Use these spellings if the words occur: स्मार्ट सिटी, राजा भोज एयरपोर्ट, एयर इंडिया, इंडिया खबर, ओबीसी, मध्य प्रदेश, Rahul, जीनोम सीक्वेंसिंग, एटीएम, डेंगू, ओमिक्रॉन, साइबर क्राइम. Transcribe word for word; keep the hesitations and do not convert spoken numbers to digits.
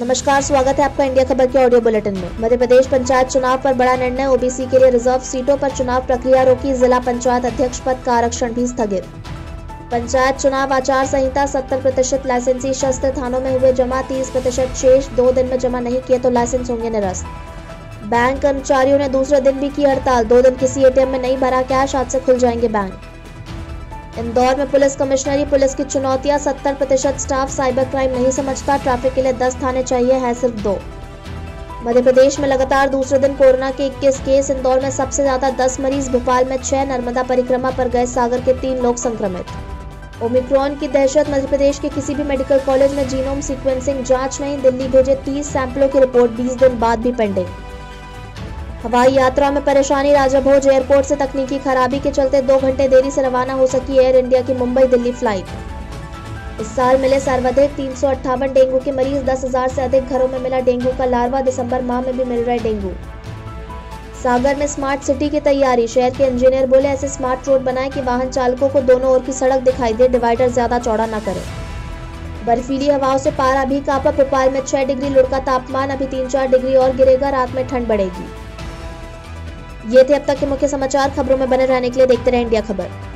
नमस्कार, स्वागत है आपका इंडिया खबर के ऑडियो बुलेटिन में। मध्य प्रदेश पंचायत चुनाव पर बड़ा निर्णय, ओबीसी के लिए रिजर्व सीटों पर चुनाव प्रक्रिया रोकी, जिला पंचायत अध्यक्ष पद का आरक्षण भी स्थगित। पंचायत चुनाव आचार संहिता, सत्तर प्रतिशत लाइसेंसी शस्त्र थानों में हुए जमा, तीस प्रतिशत शेष, दो दिन में जमा नहीं किए तो लाइसेंस होंगे निरस्त। बैंक कर्मचारियों ने दूसरे दिन भी की हड़ताल, दो दिन किसी एटीएम में नहीं भरा कैश, आज से खुल जाएंगे बैंक। इंदौर में पुलिस कमिश्नरी, पुलिस की चुनौतियां, सत्तर प्रतिशत स्टाफ साइबर क्राइम नहीं समझता, ट्रैफिक के लिए दस थाने चाहिए, है सिर्फ दो। मध्य प्रदेश में लगातार दूसरे दिन कोरोना के इक्कीस केस, इंदौर में सबसे ज्यादा दस मरीज, भोपाल में छह, नर्मदा परिक्रमा पर गए सागर के तीन लोग संक्रमित। ओमिक्रॉन की दहशत, मध्य प्रदेश के किसी भी मेडिकल कॉलेज में जीनोम सीक्वेंसिंग जाँच नहीं, दिल्ली भेजे तीस सैंपलों की रिपोर्ट बीस दिन बाद भी पेंडिंग। हवाई यात्रा में परेशानी, राजा भोज एयरपोर्ट से तकनीकी खराबी के चलते दो घंटे देरी से रवाना हो सकी एयर इंडिया की मुंबई दिल्ली फ्लाइट। इस साल मिले सर्वाधिक तीन सौ अट्ठावन डेंगू के मरीज, दस हजार से अधिक घरों में मिला डेंगू का लार्वा, दिसंबर माह में भी मिल रहा है डेंगू। सागर में स्मार्ट सिटी की तैयारी, शहर के इंजीनियर बोले ऐसे स्मार्ट रोड बनाए कि वाहन चालकों को दोनों ओर की सड़क दिखाई दे, डिवाइडर ज्यादा चौड़ा न करे। बर्फीली हवाओं से पारा भी कांपा, भोपाल में छह डिग्री लुढ़का तापमान, अभी तीन चार डिग्री और गिरेगा, रात में ठंड बढ़ेगी। ये थे अब तक के मुख्य समाचार। खबरों में बने रहने के लिए देखते रहे इंडिया खबर।